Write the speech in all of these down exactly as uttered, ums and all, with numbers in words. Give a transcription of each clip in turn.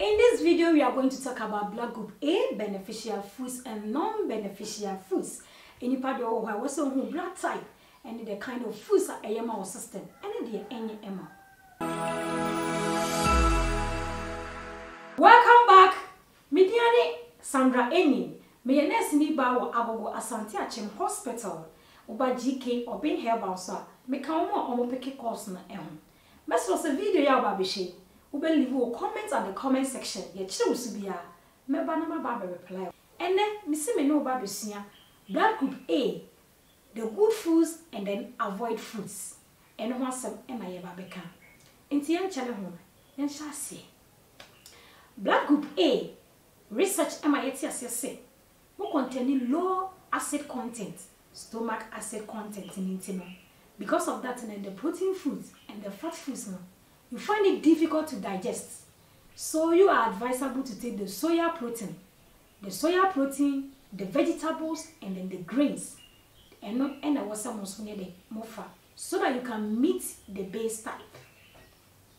In this video, we are going to talk about blood group A, beneficial foods and non-beneficial foods. Any part of our also blood type and the kind of foods are in our system and they are any Emma. Welcome back. Midiani Sandra Eni, me yenes ni ba wo agogo Asante Achem Hospital, oba G K Obeng herbal sa. Me kawo mo omo peke course na ehun. Meso se video ya oba bishi. Leave your comments on the comment section. Your children will be a member number barber reply. And then, Miss Meno Babusia, blood group A, the good foods and then avoid foods. And once some Emma Yababeka. In the young channel home, then shall see. Blood group A, research Emma Yetia will contain low acid content, stomach acid content in intimo. Because of that, and the protein foods and the fat foods now. You find it difficult to digest, so you are advisable to take the soya protein, the soya protein, the vegetables, and then the grains, and not and water mofa, so that you can meet the base type.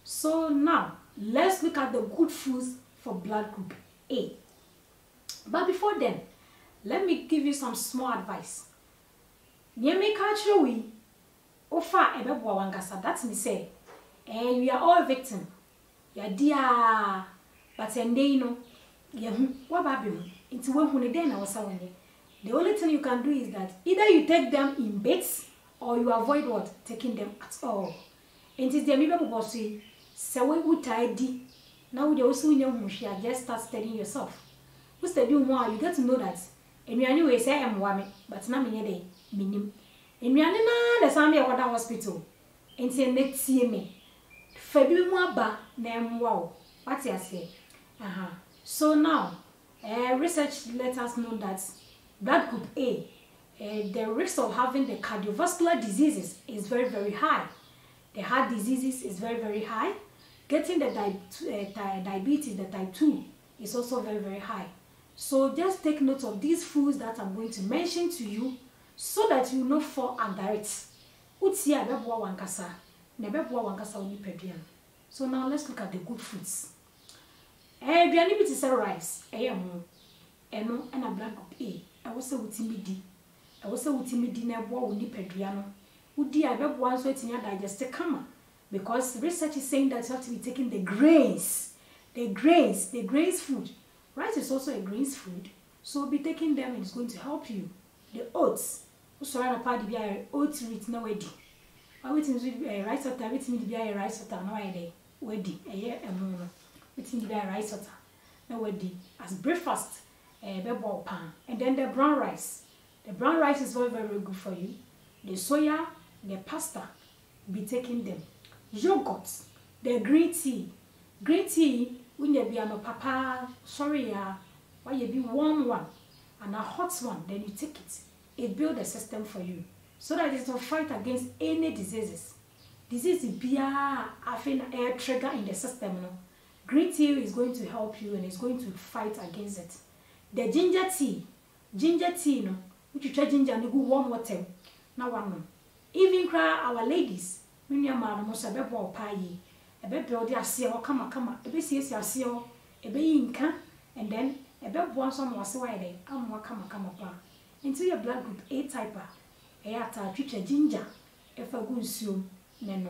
So now let's look at the good foods for blood group A. But before then, let me give you some small advice. That's me say. And we are all victims. Ya dear, but and they know. Yeah, what baby? It's one who then I was saying. The only thing you can do is that either you take them in bits or you avoid what taking them at all. And it's the people who say, "So we would tidy." Now they also know she just start studying yourself. Who study more, you get to know that. And we anyway say I'm warming, but now me dey minim. And we are now the same at the hospital. And it's next year me. Febi mwaba na mwa. What I say? Uh-huh. So now, uh, research let us know that blood group A, uh, the risk of having the cardiovascular diseases is very very high. The heart diseases is very very high. Getting the di uh, diabetes, the type two, is also very very high. So just take note of these foods that I'm going to mention to you, so that you not fall under it. Utia bebo wankasa. So now let's look at the good foods. Eh, we are going to say rice. Eh, no, and a black group A. I was so timid. I was so timid. Never would be pedriano. Would the other ones waiting your digestive cama? Because research is saying that you have to be taking the grains, the grains, the grains food. Rice is also a grains food, so be taking them and it's going to help you. The oats. So I party be oats with no wedding. I wait in the rice water, I wait in the beer rice water, no idea. Weddy, a year a moon. Wait in the beer rice water, no weddy. As breakfast, a bebo pan. And then the brown rice. The brown rice is very, very good for you. The soya, the pasta, be taking them. Yogurt, the green tea. Green tea, when you be a no papa, sorry, ya, why you be warm one and a hot one, then you take it. It builds the system for you, so that it will fight against any diseases. Disease is bia having air trigger in the system. No? Green tea is going to help you and it's going to fight against it. The ginger tea, ginger tea, no, which you try ginger and you go warm water. Now one no. Even cry our ladies, many a man must have a ball pie, a bed build their seal, come a come a bit your seal, a bay inca, and then a bed one some was why they come a come a come a bar. Into your blood group A type. Ginger, if I consume neno,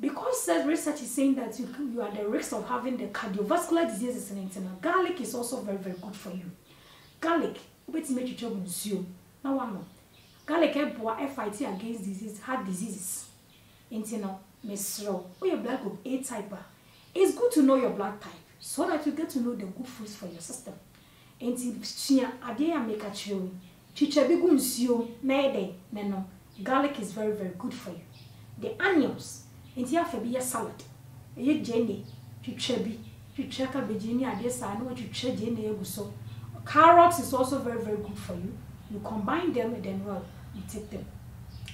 because research is saying that you you are the risk of having the cardiovascular diseases in internal. Garlic is also very very good for you. Garlic, which make you consume. Now one more, garlic help fight against disease, heart diseases. Internal, mesro. Or your blood group A type. It's good to know your blood type so that you get to know the good foods for your system. And chia, again, make a chewy. Garlic is very very good for you. The onions, it's here for your salad. You jenny, chichebi, chicheka beginning at this. I know what you check jenny. So carrots is also very very good for you. You combine them and then well, you take them.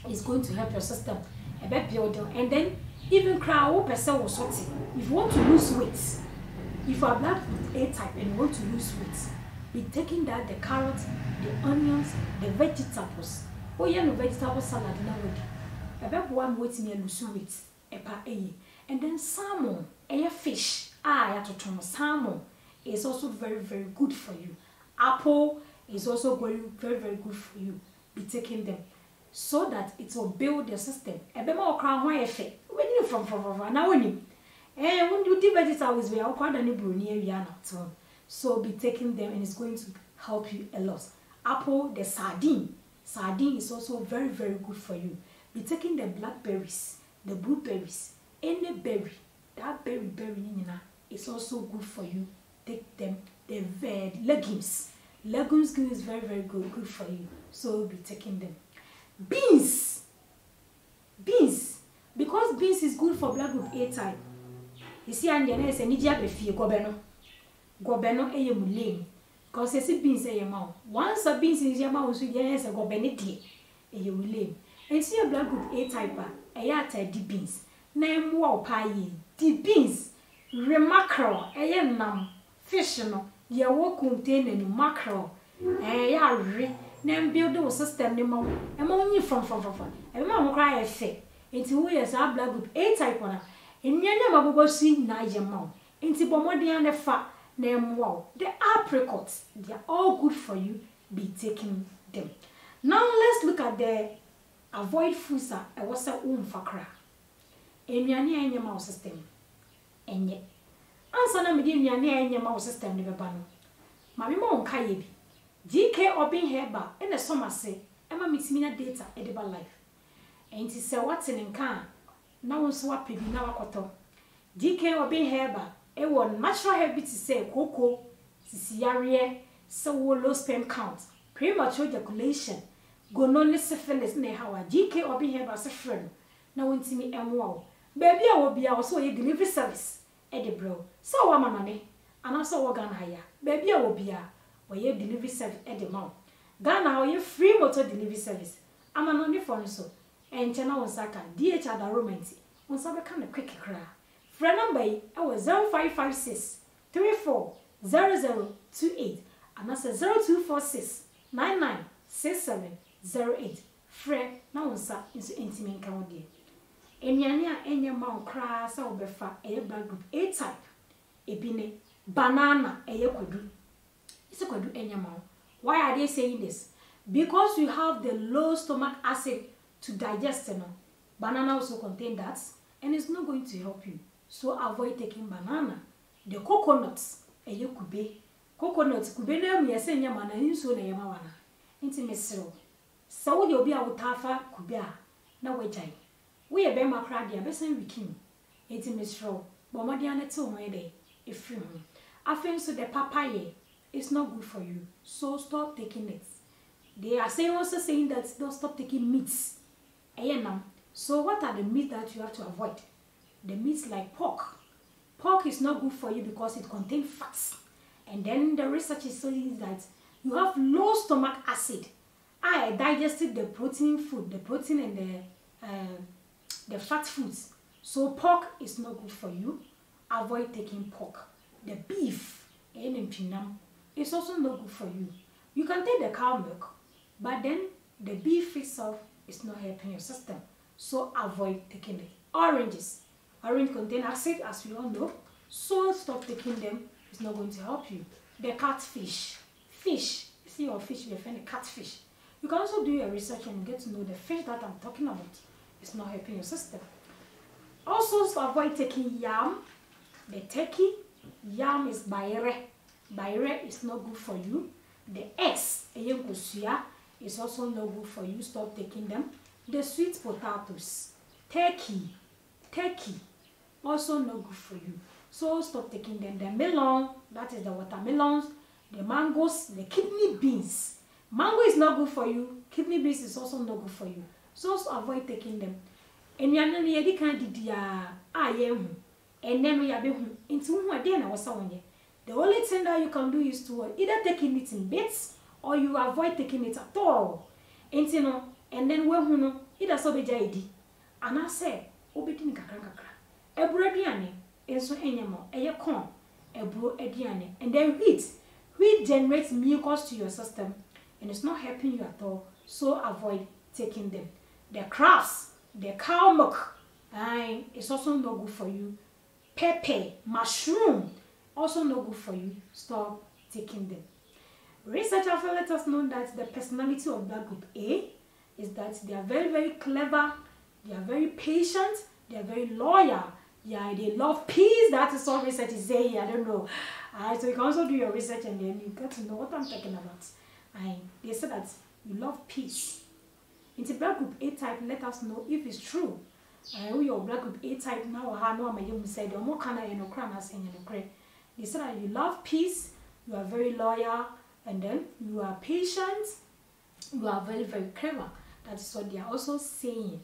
It's going to help your system. A bit building and then even crowd person will sort it. If you want to lose weight, if you are blood group A type and you want to lose weight, be taking that the carrots, the onions, the vegetables. Oh yeah, no vegetable salad now ready. A baby one waiting and lose weight, a pa and then salmon, a fish, ayatotono salmon is also very, very good for you. Apple is also very, very, very good for you. Be taking them so that it will build your system. Ebema okra ho efe. When you from from from na woni. Eh, when you do vegetables we are kwada ni bruni area na to. So be taking them and it's going to help you a lot. Apple, the sardine. Sardine is also very, very good for you. Be taking the blackberries, the blueberries, any berry. That berry berry nina is also good for you. Take them. The red legumes. Legumes is very, very good, good for you. So we'll be taking them. Beans. Beans. Because beans is good for blood group A type. You see, and then I say, Nidia Befi, Gobeno. Gobeno, a mulane. Because you see beans a mouth. Once a beans is your mouth, you yes, a gobenity. A mulane. And see a blood group A type, a yata de beans. Name wow pie. De beans. Remarkable. A num. Fish, no. You will contain any mackerel. Eh, ya re. Then build the system, the mom. And only from from from from. And mom cry a fit. It's who is our blood group A type one. And your name will go see Niger mom. And the Bomodian the fat name wow. The apricots, they are all good for you. Be taking them. Now let's look at the avoid foods. I was a womb for cra. And your name your mouse system. And yet. Answer na midi nya na enye ma system ne beba no. Ma me mo nka ye bi. G K Obeng heba e na soma se e ma mitimi na data e de ba life. Enti se wate ne nka na wo so wapebi na wakoto. G K Obeng heba e wo natural habit se koko sisi yare se wo low sperm count, premature ejaculation, gonorrhea, syphilis na how G K Obeng heba se friend na wo ntimi emwa wo. Baby a wo bia wo so ye delivery service. Edibro, so wa mamane, and also wa Ghana haya. Baby a wobia, or ye delivery service at the mouth. Ghana or ye free motor delivery service. I'm an only phone so. And Chana Onsaka, D H R da romantic. Onsaka can a quick cry. Friend number I was zero five five six three four zero zero two eight. And I said zero two four six nine nine six seven zero eight. Friend, now onsa into intimate county. Emiania any amount crass or befa a blood group A type. A pine banana a yakudu. It's a kudu any amount. Why are they saying this? Because you have the low stomach acid to digest. You know? Banana also contain that and it's not going to help you. So avoid taking banana. The coconuts a yakube. Coconuts could be named yes and yamana in so na yamawana. Intimate syrup. So you'll be a wutafa kubia. Now we jai. We are bema cradia, best and we king. It's Miss Row, Bomadiana till my day, a film. I think so the papaya is not good for you, so stop taking it. They are saying also saying that don't stop taking meats. So, what are the meats that you have to avoid? The meats like pork. Pork is not good for you because it contains fats. And then the research is saying that you have low stomach acid. I digested the protein food, the protein and the. Uh, The fat foods. So pork is not good for you. Avoid taking pork. The beef is also not good for you. You can take the cow milk, but then the beef itself is not helping your system. So avoid taking it. Oranges. Orange contain acid, as we all know. So stop taking them. It's not going to help you. The catfish. Fish. You see your fish, you find a catfish. You can also do your research and get to know the fish that I'm talking about. It's not helping your system. Also, so avoid taking yam. The turkey, yam is bayre. Bayre is not good for you. The eggs, is also not good for you. Stop taking them. The sweet potatoes, turkey, turkey, also not good for you. So stop taking them. The melon, that is the watermelons, the mangoes, the kidney beans. Mango is not good for you. Kidney beans is also not good for you. So, so avoid taking them. And you know, you can't do the I am, and then we are being into one day. Now, the only thing that you can do is to either taking it in bits or you avoid taking it at all. And you know, and then we know it has so be J D. And I say, Obedin Kakakaka, a brodiane, and so animal, a corn, a brodiane, and then wheat. Wheat generates mucus to your system and it's not helping you at all. So, avoid taking them. The crabs, the cow milk, and it's also not good for you. pepper, mushroom, also no good for you. Stop taking them. Research also let us know that the personality of that group A is that they are very, very clever, they are very patient, they are very loyal, yeah, they love peace. That is all research is saying. I don't know. Alright, so you can also do your research and then you get to know what I'm talking about. And they said that you love peace. In the black group A type, let us know if it's true. I your black group A type now I know my young said more kinda in Ukraine. They said that you love peace, you are very loyal, and then you are patient, you are very, very clever. That's what they are also saying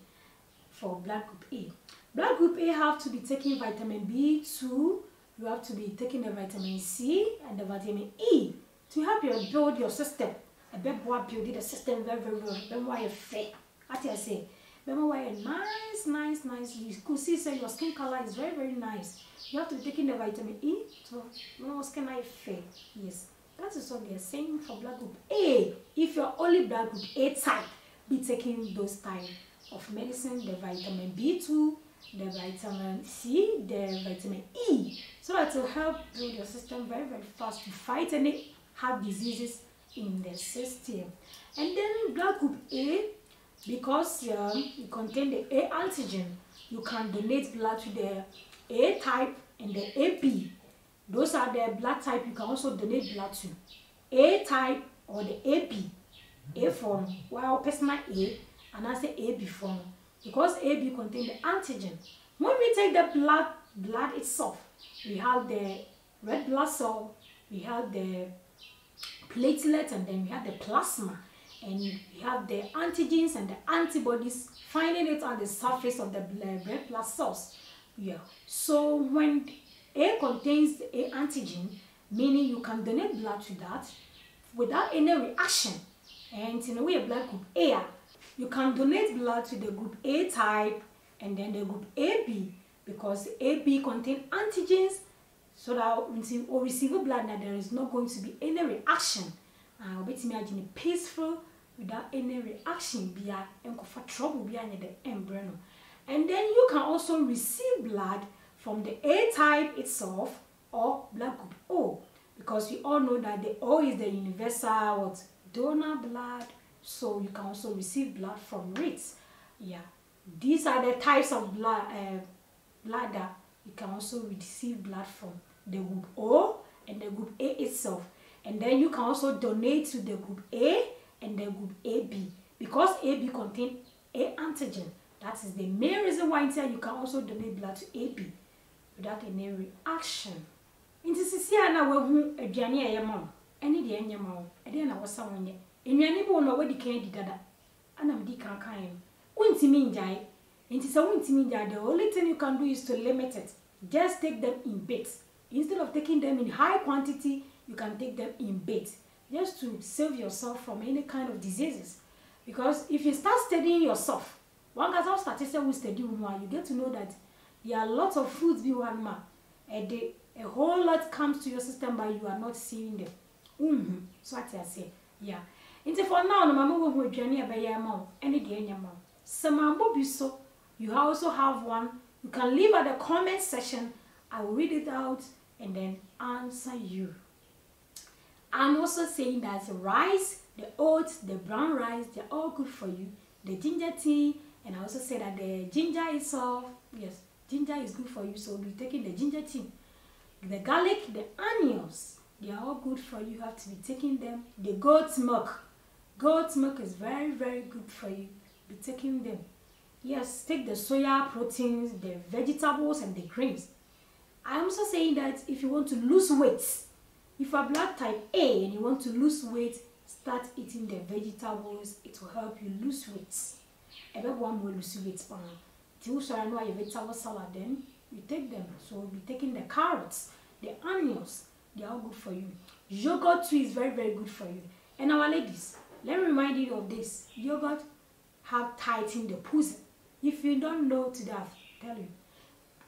for black group A. Black group A have to be taking vitamin B two, you have to be taking the vitamin C and the vitamin E to help you build your system. A bit more building the system very, very well. Then why you fair? What I say? Remember why nice, nice, nice. You could see say your skin color is very, very nice. You have to be taking the vitamin E to your skin eye fair. Yes, that is what they are saying for black group A. If you're only black group A type, be taking those type of medicine, the vitamin B two, the vitamin C, the vitamin E, so that will help build your system very, very fast to fight any heart diseases in the system. And then black group A, because um, you contain the A antigen, you can donate blood to the A type and the A B. Those are the blood type you can also donate blood to. A type or the A B. A form, while personal A, and I say A B form. Because A B contains the antigen. When we take the blood, blood itself, we have the red blood cell, we have the platelet, and then we have the plasma. And we have the antigens and the antibodies finding it on the surface of the red blood cells. Yeah. So when A contains A antigen, meaning you can donate blood to that without any reaction. And in a way, black group A, you can donate blood to the group A type and then the group A B, because A B contain antigens, so that when you receive blood, now there is not going to be any reaction. I bet you imagine peaceful without any reaction. Be a for trouble be under the embryo. And then you can also receive blood from the A type itself or blood group O, because we all know that the O is the universal donor blood. So you can also receive blood from it. Yeah, these are the types of blood uh, blood that you can also receive blood from, the group O and the group A itself. And then you can also donate to the group A and the group A B, because A B contains A antigen. That is the main reason why you can also donate blood to A B without any reaction. In this year, now we have a Ghanaian any the animal, and then I was someone. In your neighbor, nobody can do that. And I'm dick and kind. Won't you mean die? And it's a won't mean that the only thing you can do is to limit it. Just take them in bits. Instead of taking them in high quantity, you can take them in bits, just to save yourself from any kind of diseases. Because if you start studying yourself, one can start statistics will study one, you get to know that there are lots of foods be one man. And they, a whole lot comes to your system, but you are not seeing them. Mm-hmm. So what I say, yeah. Until for now, no matter who you journey about your mom, any day your mom. So you also have one. You can leave at the comment section. I will read it out and then answer you. I'm also saying that rice, the oats, the brown rice, they're all good for you. The ginger tea, and I also say that the ginger itself, yes, ginger is good for you. So we'll be taking the ginger tea, the garlic, the onions. They are all good for you. You have to be taking them. The goat's milk. Goat's milk is very, very good for you. Be taking them. Yes, take the soya proteins, the vegetables, and the grains. I'm also saying that if you want to lose weight, if you are blood type A and you want to lose weight, start eating the vegetables. It will help you lose weight. Everyone will lose weight. Till so I know your vegetable salad, then you take them. So we'll be taking the carrots, the onions. They are all good for you. Yogurt too is very, very good for you. And our ladies, let me remind you of this. Yogurt help tighten the pussy. If you don't know today, I'll tell you.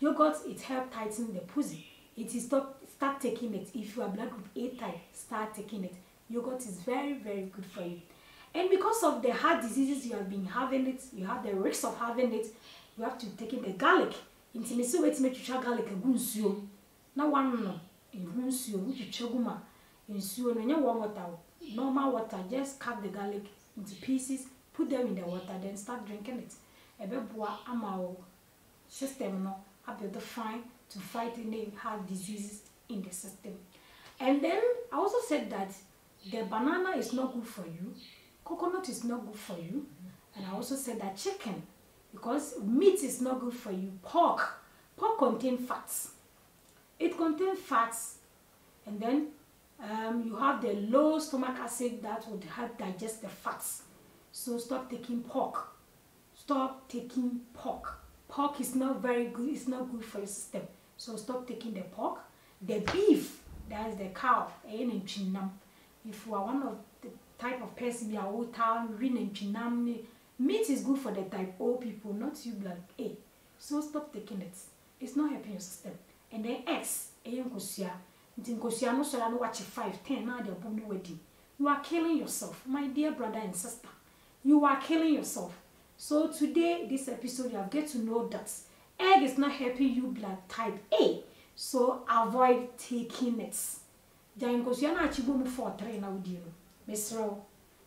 Yogurt, it helps tighten the pussy. It is stop, start taking it. If you are blood group A type, start taking it. Yogurt is very, very good for you. And because of the heart diseases you have been having it, you have the risk of having it, you have to take in the garlic. Intimacy waits me to chuggle like a gunsio. No one no, in gunsio, which you chuguma, in sue and your water. Normal water, just cut the garlic into pieces, put them in the water, then start drinking it. A beboa amao system no, up the fine to fight any heart diseases in the system. And then I also said that the banana is not good for you, coconut is not good for you, and I also said that chicken, because meat is not good for you, pork, pork contains fats, it contains fats, and then um, you have the low stomach acid that would help digest the fats, so stop taking pork, stop taking pork, pork is not very good, it's not good for your system, so stop taking the pork, the beef, that is the cow, and chinam. If you are one of the type of person, you are old town, rin and chinam, meat is good for the type O people, not you black A. So stop taking it. It's not helping your system. And then X, A Nkosia. Nkosia no shall watch five, ten, now they're born wedding. You are killing yourself, my dear brother and sister. You are killing yourself. So today, this episode, you have get to know that egg is not helping you black type A. So avoid taking it. Then because you're not able to for three now, dear. Miss Row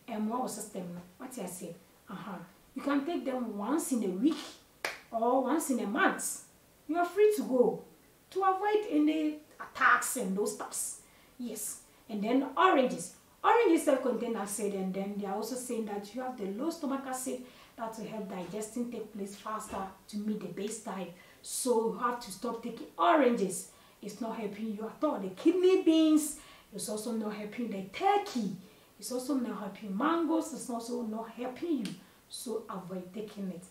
and more system. What I say? Uh huh. You can take them once in a week or once in a month. You are free to go to avoid any attacks and those stuffs. Yes. And then oranges. Oranges self-contain acid, and then they are also saying that you have the low stomach acid that will help digestion take place faster to meet the base type. So you have to stop taking oranges. It's not helping you at all. The kidney beans, it's also not helping. The turkey, it's also not helping. Mangoes, it's also not helping you. So avoid taking it.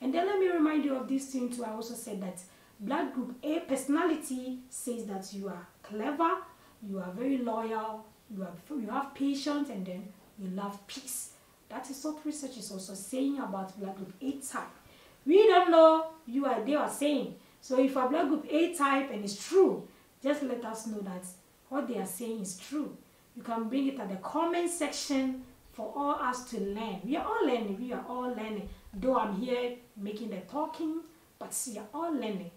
And then let me remind you of this thing too. I also said that black group A personality says that you are clever, you are very loyal, you have, you have patience, and then you love peace. That is what research is also saying about black group A type. We don't know you are they are saying. So if a black group A type and it's true, just let us know that what they are saying is true. You can bring it at the comment section for all us to learn. We are all learning. We are all learning. Though I'm here making the talking, but we are all learning.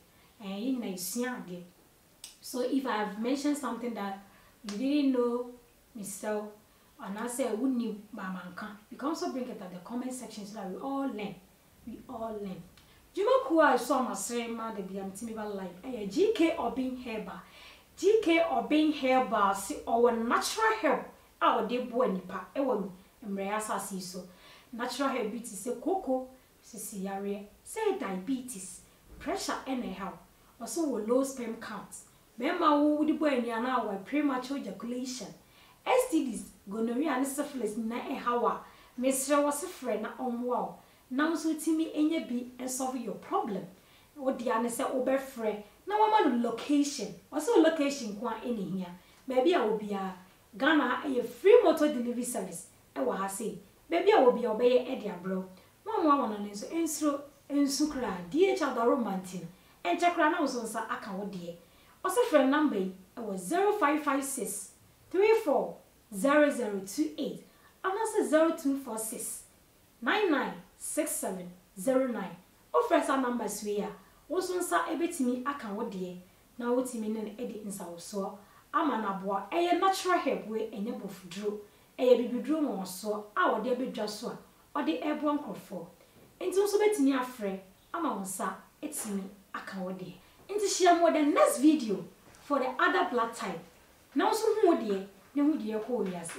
And so if I have mentioned something that you didn't know, myself, and I say who knew by mankind, you can also bring it at the comment section so that we all learn. We all learn. Jumakua is so much the B M T like G K Obeng Herba. G K Obeng Herba see our natural herb. Our de boy nipa. Ewo emreya sa si so. Natural herb it is cocoa, say diarrhea, say diabetes, pressure and help. Also low sperm counts. Remember we the boy ni ana our premature ejaculation. S T Ds, gonorrhea and syphilis na ehawa. Mesra was a friend na omwa. Now so Timmy any be and solve your problem. What the answer over free. Now I'm on location. Also location kwa any here. Maybe I will be a Ghana a free motor delivery service. I will say. Maybe I will be obey Edia bro. Mama wanna so insro in sukra D H L Doro Mantin. And chakra now so akan dear. Also friend number I was zero five five six three four zero zero two eight. And also zero two four six nine nine six seven zero nine. Officer numbers we are. Also, sir, a bit me. I can what dear. Now, what's me and Eddie in South so. I'm an aboa. A natural help way and able to draw. A baby drum or so. Our dear be just so. Or the airborne crop for. And so, so bet me a friend. I'm on, sir. It's me. I can what dear. And to share more than next video for the other blood type. Now, so who dear. No, who dear, who yes.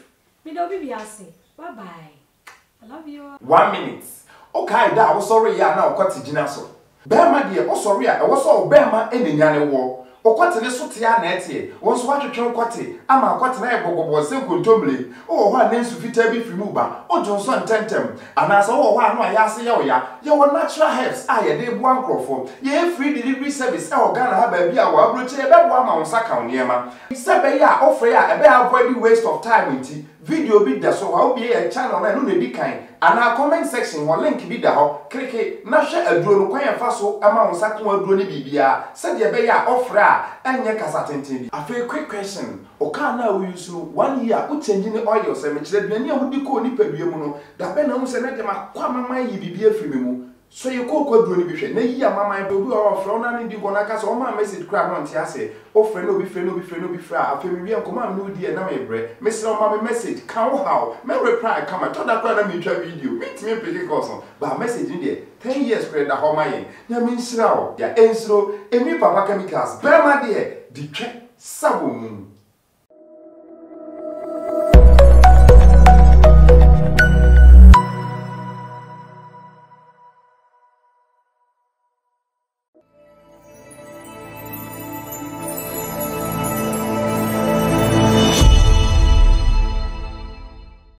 Me, they'll be say. Bye bye. I love you. One minute. Okay, that was sorry, yeah, now, quite a ginasso. Berma, dear, oh, sorry, I was all Berma in the Yanni war. Oh, quite a little tianette, once what you turn quatty, I'm a quite an airbook was simple tumbling. Oh, what names to fit every remover, oh, Johnson Tentum, and as all one, my Yasayoya, your natural herbs, I a day one crop, ye free delivery service, our Ghana have a beer, our brute, a bad one on Sakam, Yama. Sabaya, oh, Freya, a bear avoiding waste of time with tea. Video be there, so I'll be a channel and only be kind. And our comment section or link be there, click it. Now share a drone, quite a fast so among Sakuma drone Bibia, said the Abaya Ofra, and Yakasatin. A very quick question. Okana will use one year, who changing the oil yourself, which the Benia would be called Nipebuno, the Benham Senatema, Quamma, you be a free. So you go go do anything. Now you are my baby. Our friend, I need to go. Now, so my message cry on Tiase. Oh friend, oh be friend, oh be friend, oh be friend. I feel we are come and no dear. Now my bread. Message on my message. Can how? My reply come. I thought that I made a video. Meet me pretty close. But message in there. Ten years friend, how my? Now me slow. Yeah, slow. Emi papa chemicals. Bear my dear. The check. Sabu.